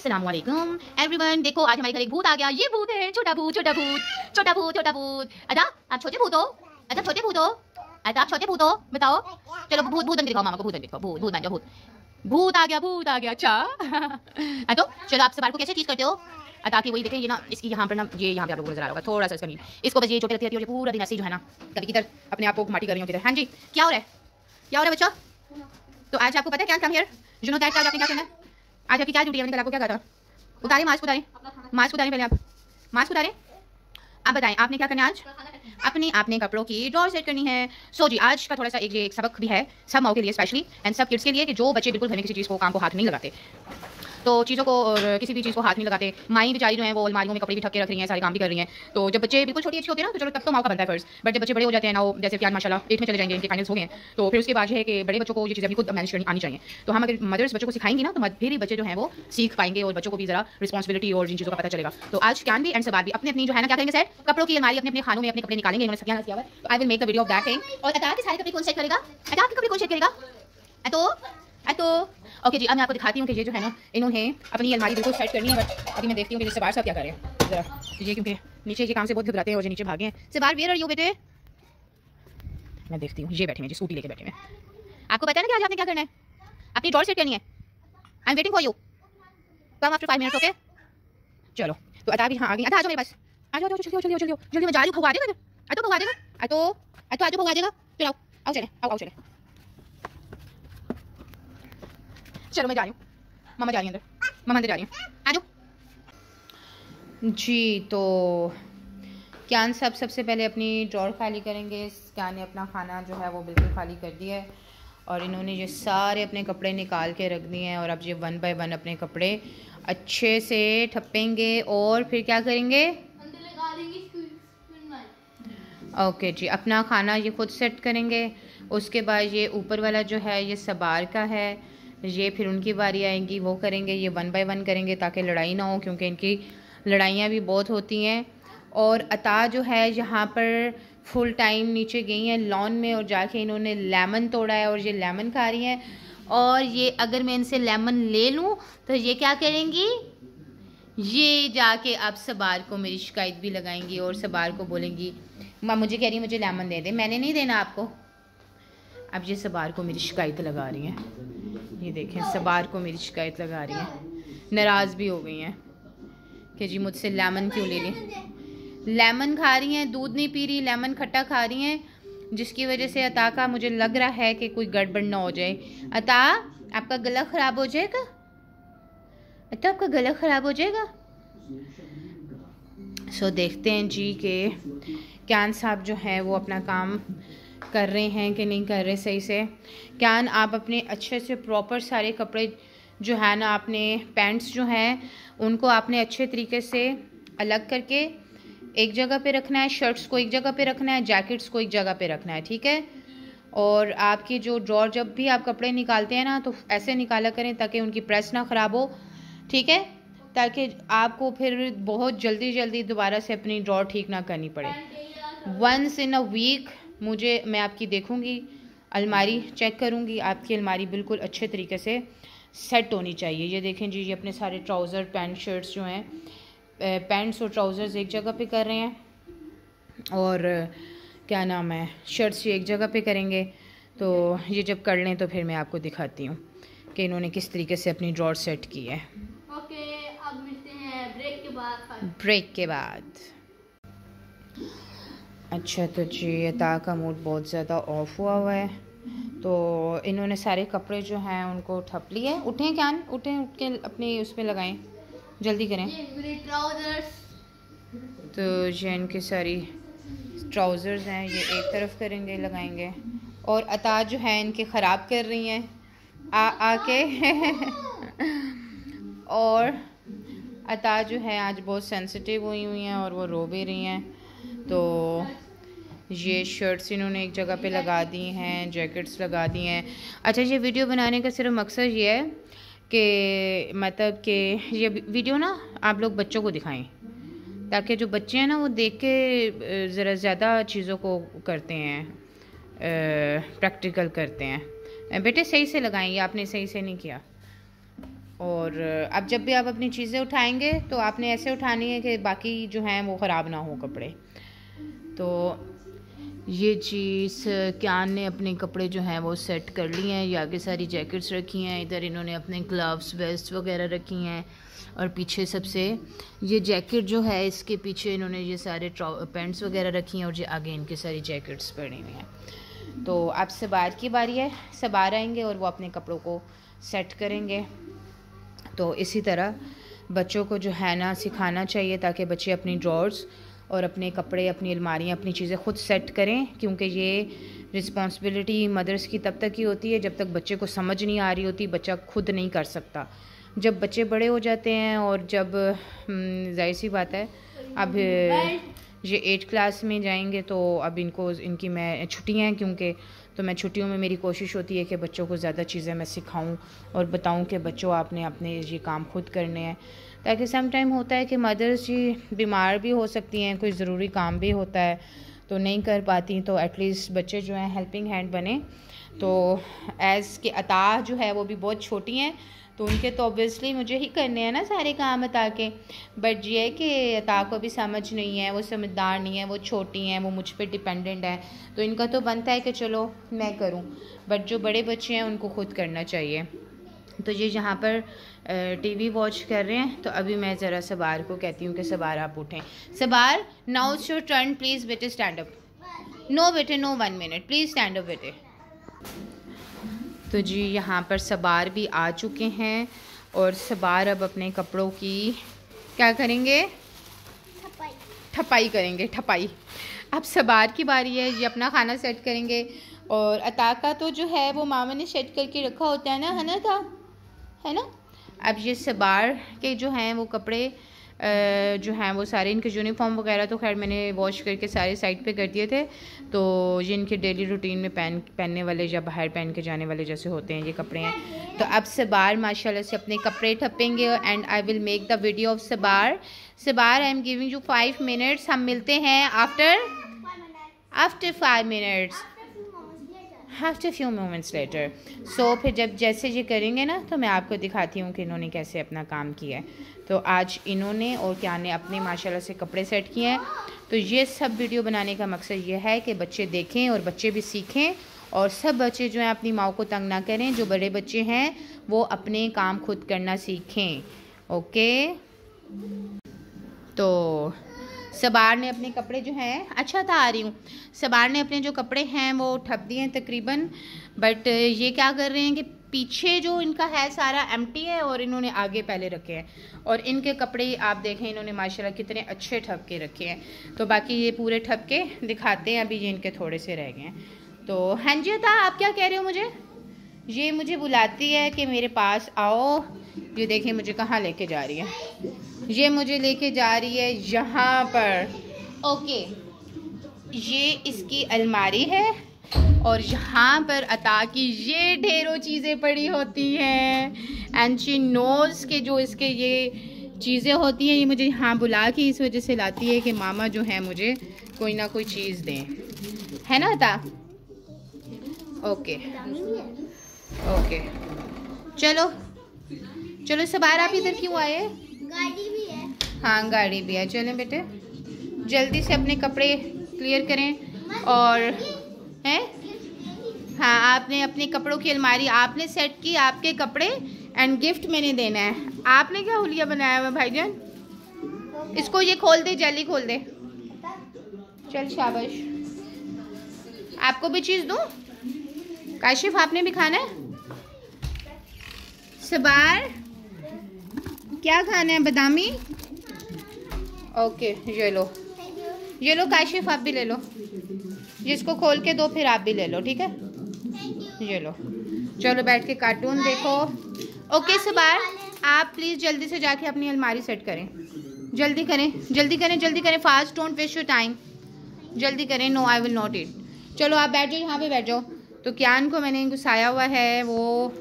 अस्सलाम वालेकुम एवरीवन। देखो आज हमारे घर एक भूत आ गया। ये भूत है छोटा भूत छोटा भूत छोटा भूत छोटा भूत। अच्छा आप छोटे भूत हो, अच्छा छोटे भूत हो, अच्छा आप छोटे भूत हो, बताओ। चलो भूत भूतन दिखाओ, मामा को भूतन दिखाओ, भूत भूत बन जाओ, भूत भूत आ गया, भूत आ गया। अच्छा तो चलो आपसे बार को कैसे चीज करते हो ताकि वही देखें। ये ना इसकी यहाँ पर ना ये यहाँ पे आप लोगों को नजर आ रहा होगा थोड़ा सा इसका, इसको बस ये छोटी लगती रहती है पूरा दिन ऐसे जो है ना, कभी किधर अपने आप को घुमाटी कर रही हूँ किधर। हाँ जी क्या हो रहा है, क्या हो रहा है बच्चों? तो आज आपको पता है क्या कम हेयर जो नो आपने क्या करना है, आज आपकी क्या ड्यूटी है? मैंने कल आपको क्या कहा था? उतारे मास्क उतारे, मास्क उतारे पहले, आप मास्क उतारे। आप बताएं आपने क्या करना है आज? अपने आपने कपड़ों की ड्रॉर सेट करनी है। सो जी आज का थोड़ा सा एक सबक भी है सब माओ के लिए स्पेशली एंड सब किड्स के लिए कि जो बच्चे बिल्कुल घर में किसी चीज़ को काम को हाथ नहीं लगाते, तो चीज़ों को किसी भी चीज़ को हाथ नहीं लगाते। माई बेचारी जो है वो अलमारियों में कपड़े भी ठक के रख रही हैं, सारे काम भी कर रही हैं। तो जब बच्चे बिल्कुल छोटी अच्छी होते हैं ना तो चलो तब तो माँ का बनता है फर्ज, बट जब बच्चे बड़े हो जाते हैं ना, जैसे कि आज माशाल्लाह 8 में चले जाएंगे, इनके फाइनल्स हो गए, तो फिर उसके बाद है कि बड़े बच्चों को ये चीज़ें भी खुद मैनेज करनी आनी चाहिए। तो हम अगर मदर्स बच्चों को सिखाएंगे ना तो फिर ही बच्चे जो है वो सीख पाएंगे और बच्चों को भी जरा रिस्पॉन्सिबिलिटी और जिन चीज़ों का पता चलेगा। तो आज कैन भी एंड सब भी अपनी अपनी जो है ना क्या करेंगे सर, कपड़ों की अलमारी अपने अपने खानों में अपने कपड़े निकालेंगे। इन्होंने सब क्या किया हुआ है, I will make the video of that thing. और अता के सारे कपड़े कौन सेट करेगा, अता के कपड़े कौन सेट करेगा? तो ओके जी अब मैं आपको दिखाती हूँ कि ये जो है ना इन्होंने अपनी अलमारी बिल्कुल सेट करनी है। बट अभी मैं देखती हूँ कि इससे बाहर सब क्या कर रहे हैं जरा, ये क्योंकि नीचे ये काम से बहुत घबराते हैं और ये नीचे भागे हैं। से बाहर वेयर आर यू बेटे? मैं देखती हूँ, ये बैठे हैं जी स्कूटी लेके बैठे हैं। आपको पता है ना कि आज आपने क्या करना है, अपनी ड्रॉर सेट करनी है। I am waiting for you, come after 5 minutes okay. चलो तो अता भी हाँ आ गई, अता आ जाओ मेरे पास, आ जाओ जाओ जल्दी जल्दी जल्दी, मैं जा रही हूँ, भगा देगा अतो भगा देगा, अतो आज भगा देगा। चलो आओ चले, आओ चले, चलो मैं जा रही हूँ, मामा जा रही है अंदर, मामा अंदर जा रही है, आ जाओ जी। तो क्यान सबसे पहले अपनी ड्रॉर खाली करेंगे। क्यान ने अपना खाना जो है वो बिल्कुल खाली कर दिया है और इन्होंने ये सारे अपने कपड़े निकाल के रख दिए हैं। और अब ये 1 बाय 1 अपने कपड़े अच्छे से ठपेंगे और फिर क्या करेंगे। ओके जी अपना खाना ये खुद सेट करेंगे, उसके बाद ये ऊपर वाला जो है ये सबार का है, ये फिर उनकी बारी आएंगी वो करेंगे। ये 1 बाय 1 करेंगे ताकि लड़ाई ना हो, क्योंकि इनकी लड़ाइयाँ भी बहुत होती हैं। और अता जो है यहाँ पर फुल टाइम नीचे गई हैं लॉन में और जाके इन्होंने लेमन तोड़ा है और ये लेमन खा रही हैं। और ये अगर मैं इनसे लेमन ले लूँ तो ये क्या करेंगी, ये जाके आप सबार को मेरी शिकायत भी लगाएंगी और सबार को बोलेंगी माँ मुझे कह रही मुझे लेमन दे दे, मैंने नहीं देना आपको। अब ये सबार को मेरी शिकायत लगा रही हैं, ये देखें सबार को मेरी शिकायत लगा रही है, नाराज़ भी हो गई हैं कि जी मुझसे लेमन क्यों ले ली। लेमन खा रही हैं, दूध नहीं पी रही, लेमन खट्टा खा रही हैं, जिसकी वजह से अता का मुझे लग रहा है कि कोई गड़बड़ ना हो जाए। अता आपका गला ख़राब हो जाएगा, अता आपका गला ख़राब हो जाएगा। सो देखते हैं जी के क्यान साहब जो हैं वो अपना काम कर रहे हैं कि नहीं कर रहे सही से। क्यान आप अपने अच्छे से प्रॉपर सारे कपड़े जो है ना, आपने पैंट्स जो हैं उनको आपने अच्छे तरीके से अलग करके एक जगह पे रखना है, शर्ट्स को एक जगह पे रखना है, जैकेट्स को एक जगह पे रखना है, ठीक है। और आपकी जो ड्रॉर जब भी आप कपड़े निकालते हैं ना तो ऐसे निकाला करें ताकि उनकी प्रेस ना ख़राब हो, ठीक है, ताकि आपको फिर बहुत जल्दी जल्दी दोबारा से अपनी ड्रॉर ठीक ना करनी पड़े। वंस इन अ वीक मैं आपकी देखूंगी अलमारी, चेक करूंगी, आपकी अलमारी बिल्कुल अच्छे तरीके से सेट होनी चाहिए। ये देखें जी ये अपने सारे ट्राउज़र पैंट शर्ट्स जो हैं, पैंट्स और ट्राउज़र्स एक जगह पे कर रहे हैं और क्या नाम है शर्ट्स ये एक जगह पे करेंगे। तो ये जब कर लें तो फिर मैं आपको दिखाती हूँ कि इन्होंने किस तरीके से अपनी ड्रॉर सेट की है। ओके अब मिलते हैं ब्रेक के बाद। ब्रेक के बाद अच्छा तो जी अता का मूड बहुत ज़्यादा ऑफ हुआ है, तो इन्होंने सारे कपड़े जो हैं उनको ठप लिए। उठें क्यान उठें, उठ के अपनी उस पर लगाएं, जल्दी करें। तो ये इनके सारी ट्राउज़र्स हैं ये एक तरफ करेंगे लगाएंगे। और अता जो है इनके ख़राब कर रही हैं आके और अता जो है आज बहुत सेंसिटिव हुई हैं और वो रो भी रही हैं। तो ये शर्ट्स इन्होंने एक जगह पे लगा दी हैं, जैकेट्स लगा दी हैं। अच्छा ये वीडियो बनाने का सिर्फ मकसद ये है कि मतलब कि ये वीडियो ना आप लोग बच्चों को दिखाएं ताकि जो बच्चे हैं ना वो देख के ज़रा ज़्यादा चीज़ों को करते हैं, प्रैक्टिकल करते हैं। बेटे सही से लगाएं, ये आपने सही से नहीं किया। और अब जब भी आप अपनी चीज़ें उठाएंगे तो आपने ऐसे उठानी है कि बाकी जो हैं वो ख़राब ना हो कपड़े। तो ये चीज़ क्यान ने अपने कपड़े जो हैं वो सेट कर लिए हैं, ये आगे सारी जैकेट्स रखी हैं, इधर इन्होंने अपने ग्लव्स वेस्ट वगैरह रखी हैं, और पीछे सबसे ये जैकेट जो है इसके पीछे इन्होंने ये सारे पैंट्स वगैरह रखी हैं, और ये आगे इनके सारी जैकेट्स पड़ी हुई हैं। तो अब सबार की बारी है, सबार आएंगे और वो अपने कपड़ों को सेट करेंगे। तो इसी तरह बच्चों को जो है ना सिखाना चाहिए ताकि बच्चे अपनी ड्रॉर्स और अपने कपड़े, अपनी अलमारियाँ, अपनी चीज़ें खुद सेट करें, क्योंकि ये रिस्पॉन्सिबिलिटी मदर्स की तब तक ही होती है जब तक बच्चे को समझ नहीं आ रही होती, बच्चा खुद नहीं कर सकता। जब बच्चे बड़े हो जाते हैं और जब जाहिर सी बात है अब ये 8 क्लास में जाएंगे तो अब इनको इनकी मैं छुट्टियाँ हैं, क्योंकि तो मैं छुट्टियों में मेरी कोशिश होती है कि बच्चों को ज़्यादा चीज़ें मैं सिखाऊं और बताऊं कि बच्चों आपने अपने ये काम खुद करने हैं, ताकि सम टाइम होता है कि मदर्स जी बीमार भी हो सकती हैं, कोई ज़रूरी काम भी होता है तो नहीं कर पाती, तो एटलीस्ट बच्चे जो हैं हेल्पिंग हैंड बने। तो एज़ के अता जो है वो भी बहुत छोटी हैं तो उनके तो ऑब्वियसली मुझे ही करने हैं ना सारे काम अता के, बट ये है कि अता को भी समझ नहीं है, वो समझदार नहीं है, वो छोटी हैं, वो मुझ पे डिपेंडेंट है, तो इनका तो बनता है कि चलो मैं करूं, बट जो बड़े बच्चे हैं उनको खुद करना चाहिए। तो ये यहाँ पर टीवी वॉच कर रहे हैं, तो अभी मैं ज़रा सबार को कहती हूँ कि सबार आप उठें। सबार now it's your turn, please बेटे स्टैंड अप। नो बेटे no, 1 minute, please stand up बेटे। तो जी यहाँ पर सबार भी आ चुके हैं और सबार अब अपने कपड़ों की क्या करेंगे, ठपाई करेंगे, ठपाई। अब सबार की बारी है, ये अपना खाना सेट करेंगे, और अता का तो जो है वो मामा ने सेट करके रखा होता है ना, है ना था, है ना। अब ये सबार के जो हैं वो कपड़े जो हैं वो सारे इनके यूनिफॉर्म वगैरह तो खैर मैंने वॉश करके सारे साइड पे कर दिए थे, तो ये इनके डेली रूटीन में पहनने वाले या बाहर पहन के जाने वाले जैसे होते हैं ये कपड़े हैं। तो अब सबार माशाल्लाह से अपने कपड़े ठपेंगे and I will make the video of सबार। सबार I am giving you 5 minutes, हम मिलते हैं after 5 minutes, after few moments later. So फिर जब जैसे ये करेंगे ना तो मैं आपको दिखाती हूँ कि इन्होंने कैसे अपना काम किया है। तो आज इन्होंने और क्या ने अपने माशाल्लाह से कपड़े सेट किए हैं। तो ये सब वीडियो बनाने का मकसद ये है कि बच्चे देखें और बच्चे भी सीखें, और सब बच्चे जो हैं अपनी माँ को तंग ना करें, जो बड़े बच्चे हैं वो अपने काम खुद करना सीखें। ओके, तो सबार ने अपने कपड़े जो हैं, अच्छा था आ रही हूँ, सबार ने अपने जो कपड़े हैं वो ठप दिए हैं तकरीबन, बट ये क्या कर रहे हैं कि पीछे जो इनका है सारा एम्प्टी है और इन्होंने आगे पहले रखे हैं, और इनके कपड़े आप देखें इन्होंने माशाल्लाह कितने अच्छे ठप के रखे हैं। तो बाकी ये पूरे ठप के दिखाते हैं, अभी ये इनके थोड़े से रह गए हैं। तो हाँ जी था, आप क्या कह रहे हो, मुझे ये मुझे बुलाती है कि मेरे पास आओ, ये देखिए मुझे कहाँ लेके जा रही है, ये मुझे लेके जा रही है यहाँ पर। ओके, ये इसकी अलमारी है और यहाँ पर अता की ये ढेरों चीज़ें पड़ी होती हैं, एंड शी नोज़ के जो इसके ये चीज़ें होती हैं ये मुझे यहाँ बुला के इस वजह से लाती है कि मामा जो है मुझे कोई ना कोई चीज़ दें, है ना अता। ओके ओके, चलो चलो सबार आप इधर क्यों आए, गाड़ी भी है, हाँ गाड़ी भी है, चलें बेटे जल्दी से अपने कपड़े क्लियर करें। और हैं हाँ, आपने अपने कपड़ों की अलमारी आपने सेट की, आपके कपड़े एंड गिफ्ट मैंने देना है। आपने क्या हुलिया बनाया हुआ भाईजान, इसको ये खोल दे, जल्दी खोल दे, चल शाबाश। आपको भी चीज़ दूँ काशिफ, आपने भी खाना है। सबार क्या खाना है, बादामी, ओके ये लो, ये लो काशिफ आप भी ले लो, जिसको खोल के दो फिर आप भी ले लो, ठीक है ये लो, चलो बैठ के कार्टून देखो। ओके सबार आप प्लीज़ जल्दी से जाके अपनी अलमारी सेट करें, जल्दी करें जल्दी करें जल्दी करें, fast, don't waste your time, जल्दी करें। No I will not it, चलो आप बैठ जाओ यहाँ पे बैठ जाओ। तो क्यान को मैंने घुसाया हुआ है, वो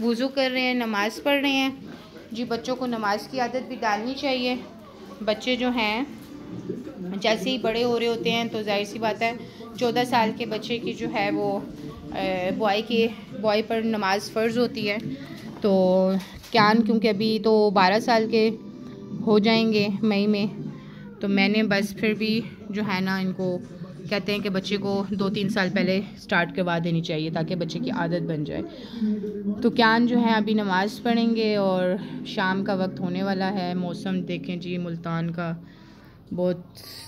वुज़ू कर रहे हैं, नमाज़ पढ़ रहे हैं। जी बच्चों को नमाज़ की आदत भी डालनी चाहिए, बच्चे जो हैं जैसे ही बड़े हो रहे होते हैं तो जाहिर सी बात है 14 साल के बच्चे की जो है वो बॉय पर नमाज़ फ़र्ज़ होती है, तो क्यान क्योंकि अभी तो 12 साल के हो जाएंगे मई में। तो मैंने बस फिर भी जो है ना इनको कहते हैं कि बच्चे को 2-3 साल पहले स्टार्ट करवा देनी चाहिए ताकि बच्चे की आदत बन जाए। तो क्यान जो है अभी नमाज़ पढ़ेंगे और शाम का वक्त होने वाला है। मौसम देखें जी मुल्तान का बहुत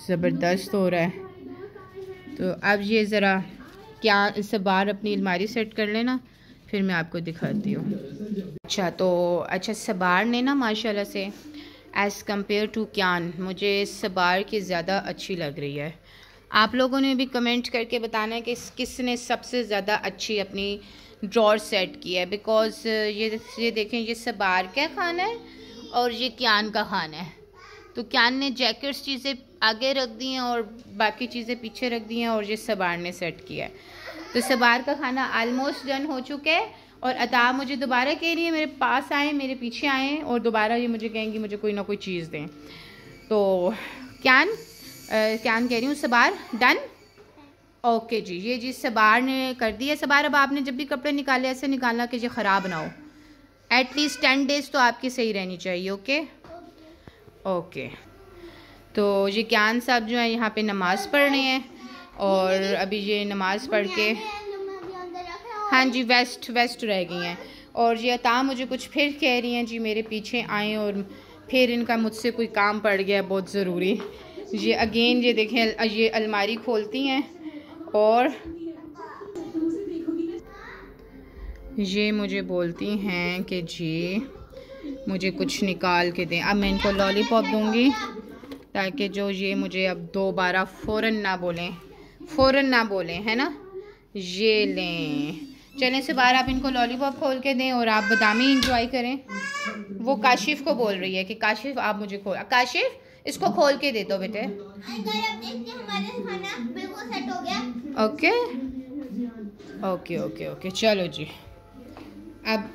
ज़बरदस्त हो रहा है। तो अब ये ज़रा क्यान से बाहर अपनी अलमारी सेट कर लेना, फिर मैं आपको दिखाती हूँ। अच्छा तो अच्छा सबार ने ना माशाल्लाह से एज़ कम्पेयर टू क्यान मुझे सबार की ज़्यादा अच्छी लग रही है। आप लोगों ने भी कमेंट करके बताना है कि किसने सबसे ज़्यादा अच्छी अपनी ड्रॉर सेट की है। बिकॉज़ ये देखें ये सबार का खाना है और ये क्यान का खाना है। तो क्यान ने जैकेट्स चीज़ें आगे रख दी हैं और बाकी चीज़ें पीछे रख दी हैं और ये सबार ने सेट किया है। तो सबार का खाना आलमोस्ट डन हो चुका है और अता मुझे दोबारा कह रही है मेरे पास आएँ, मेरे पीछे आएँ और दोबारा ये मुझे कहेंगी मुझे कोई ना कोई चीज़ दें। तो क्यान कह रही हूँ सबार डन ओके जी। ये जी सबार ने कर दिया। सबार अब आपने जब भी कपड़े निकाले ऐसे निकालना कि ये ख़राब ना हो। एटलीस्ट 10 डेज़ तो आपकी सही रहनी चाहिए। Okay okay. तो ये क्यान साहब जो है यहाँ पर नमाज़ पढ़ रहे हैं और अभी ये नमाज़ पढ़ के हाँ जी वेस्ट रह गई हैं। और ये अता मुझे कुछ फिर कह रही हैं जी मेरे पीछे आएँ और फिर इनका मुझसे कोई काम पड़ गया बहुत ज़रूरी। ये अगेन ये देखें ये अलमारी खोलती हैं और ये मुझे बोलती हैं कि जी मुझे कुछ निकाल के दें। अब मैं इनको लॉलीपॉप दूँगी ताकि जो ये मुझे अब दोबारा फ़ौरन ना बोलें है ना। ये लें चलें से बाहर आप इनको लॉलीपॉप खोल के दें और आप बादामी इंजॉय करें। वो काशिफ़ को बोल रही है कि काशिफ़ आप मुझे काशिफ़ इसको खोल के दे दो बेटे। ओके ओके ओके ओके चलो जी अब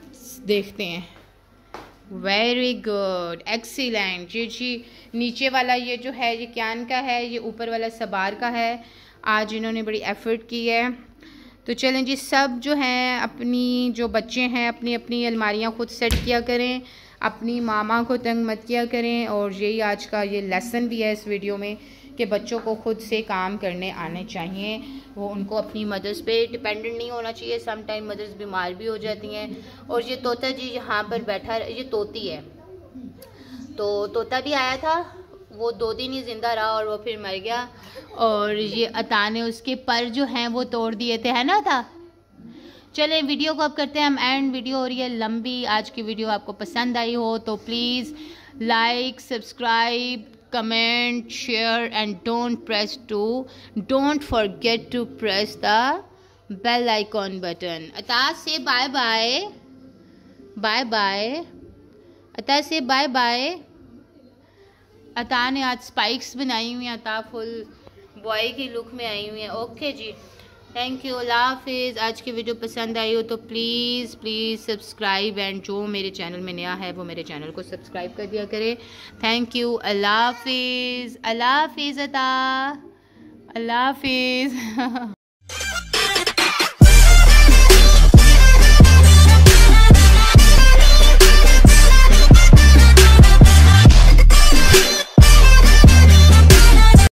देखते हैं। Very good excellent. ये जी नीचे वाला ये जो है ये क्यान का है, ये ऊपर वाला सबार का है। आज इन्होंने बड़ी एफ़र्ट की है। तो चलें जी सब जो हैं अपनी जो बच्चे हैं अपनी अपनी अलमारियाँ ख़ुद सेट किया करें, अपनी मामा को तंग मत किया करें। और यही आज का ये लेसन भी है इस वीडियो में कि बच्चों को ख़ुद से काम करने आने चाहिए। वो उनको अपनी मदर्स पे डिपेंडेंट नहीं होना चाहिए। सम टाइम मदर्स बीमार भी हो जाती हैं। और ये तोता जी यहाँ पर बैठा, ये तोती है तो तोता भी आया था, वो 2 दिन ही ज़िंदा रहा और वो फिर मर गया। और ये अता ने उसके पर जो हैं वो तोड़ दिए थे है ना था। चलें वीडियो को अब करते हैं हम एंड। वीडियो हो रही है लंबी। आज की वीडियो आपको पसंद आई हो तो please like subscribe comment share and don't forget to press the bell icon button. अता से बाय बाय। अता से बाय बाय। अता ने आज स्पाइक्स बनाई हुई हैं, अता फुल बॉय की लुक में आई हुई हैं। ओके जी थैंक यू अल्लाह हाफिज़। आज की वीडियो पसंद आई हो तो प्लीज़ सब्सक्राइब एंड जो मेरे चैनल में नया है वो मेरे चैनल को सब्सक्राइब कर दिया करे। थैंक यू अल्लाह हाफिज़। अल्लाह हाफिज़ अता अल्लाह हाफिज़।